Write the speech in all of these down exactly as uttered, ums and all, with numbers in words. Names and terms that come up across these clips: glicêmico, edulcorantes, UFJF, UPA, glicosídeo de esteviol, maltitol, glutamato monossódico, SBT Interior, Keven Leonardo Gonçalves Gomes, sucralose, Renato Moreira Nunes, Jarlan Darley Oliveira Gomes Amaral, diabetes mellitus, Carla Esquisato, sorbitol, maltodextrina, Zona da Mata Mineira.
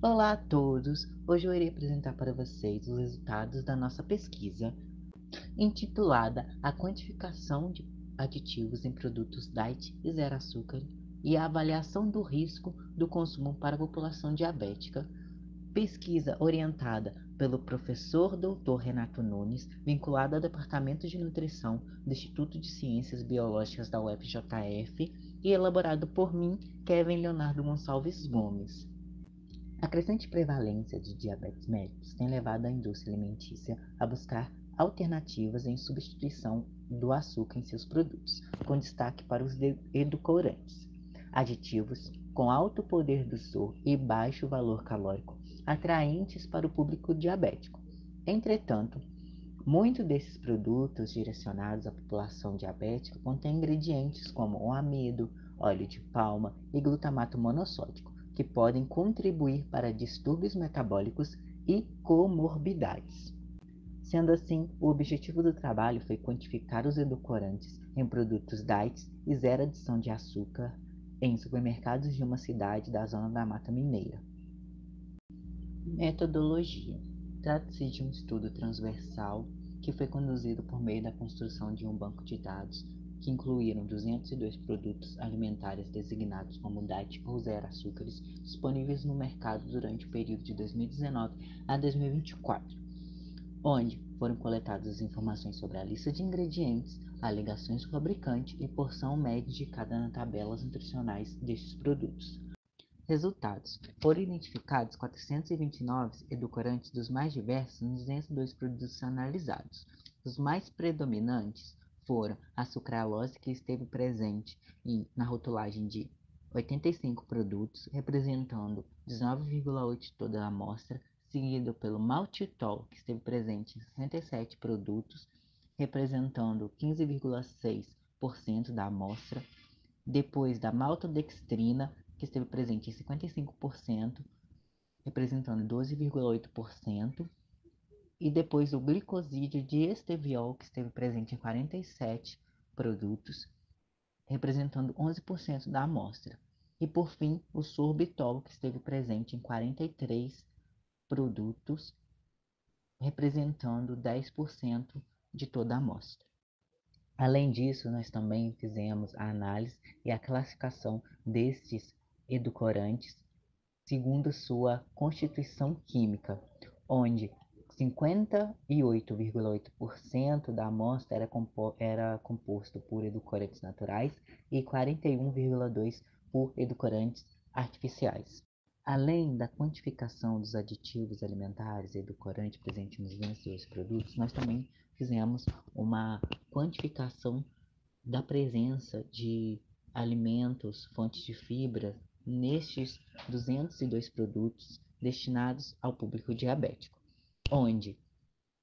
Olá a todos! Hoje eu irei apresentar para vocês os resultados da nossa pesquisa intitulada A Quantificação de Aditivos em Produtos Diet e Zero Açúcar e a Avaliação do Risco do Consumo para a População Diabética, pesquisa orientada pelo professor doutor Renato Nunes, vinculada ao Departamento de Nutrição do Instituto de Ciências Biológicas da U F J F e elaborado por mim, Keven Leonardo Gonçalves Gomes. A crescente prevalência de diabetes mellitus tem levado a indústria alimentícia a buscar alternativas em substituição do açúcar em seus produtos, com destaque para os edulcorantes. Aditivos com alto poder do soro e baixo valor calórico, atraentes para o público diabético. Entretanto, muitos desses produtos direcionados à população diabética contêm ingredientes como o amido, óleo de palma e glutamato monossódico, que podem contribuir para distúrbios metabólicos e comorbidades. Sendo assim, o objetivo do trabalho foi quantificar os edulcorantes em produtos diets e zero adição de açúcar em supermercados de uma cidade da Zona da Mata Mineira. Metodologia. Trata-se de um estudo transversal que foi conduzido por meio da construção de um banco de dados que incluíram duzentos e dois produtos alimentares designados como diet ou zero açúcares disponíveis no mercado durante o período de dois mil e dezenove a dois mil e vinte e quatro, onde foram coletadas informações sobre a lista de ingredientes, alegações do fabricante e porção média de cada nas tabelas nutricionais destes produtos. Resultados: foram identificados quatrocentos e vinte e nove edulcorantes dos mais diversos nos duzentos e dois produtos analisados. Os mais predominantes foram a sucralose, que esteve presente em, na rotulagem de oitenta e cinco produtos, representando dezenove vírgula oito de toda a amostra, seguido pelo maltitol, que esteve presente em sessenta e sete produtos, representando quinze vírgula seis por cento da amostra, depois da maltodextrina, que esteve presente em cinquenta e cinco por cento, representando doze vírgula oito por cento, e depois o glicosídeo de esteviol, que esteve presente em quarenta e sete produtos, representando onze por cento da amostra. E por fim, o sorbitol, que esteve presente em quarenta e três produtos, representando dez por cento de toda a amostra. Além disso, nós também fizemos a análise e a classificação destes edulcorantes segundo sua constituição química, onde cinquenta e oito vírgula oito por cento da amostra era, compo era composto por edulcorantes naturais e quarenta e um vírgula dois por cento por edulcorantes artificiais. Além da quantificação dos aditivos alimentares e edulcorantes presentes nos duzentos e dois produtos, nós também fizemos uma quantificação da presença de alimentos, fontes de fibra, nestes duzentos e dois produtos destinados ao público diabético, onde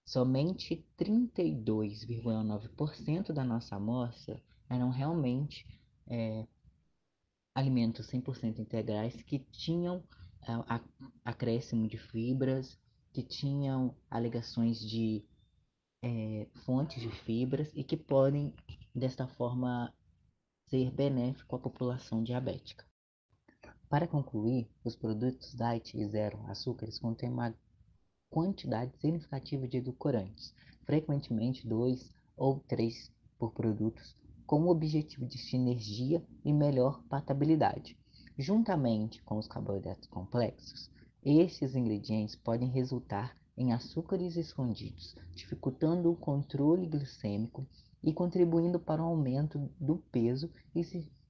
somente trinta e dois vírgula nove por cento da nossa amostra eram realmente é, alimentos cem por cento integrais que tinham a, a, acréscimo de fibras, que tinham alegações de é, fontes de fibras e que podem, desta forma, ser benéfico à população diabética. Para concluir, os produtos diet e zero açúcares contêm uma quantidade significativa de edulcorantes, frequentemente dois ou três por produtos, com o objetivo de sinergia e melhor palatabilidade. Juntamente com os carboidratos complexos, estes ingredientes podem resultar em açúcares escondidos, dificultando o controle glicêmico e contribuindo para o aumento do peso e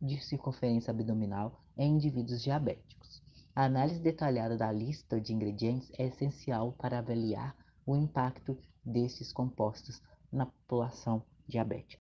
de circunferência abdominal em indivíduos diabéticos. A análise detalhada da lista de ingredientes é essencial para avaliar o impacto destes compostos na população diabética.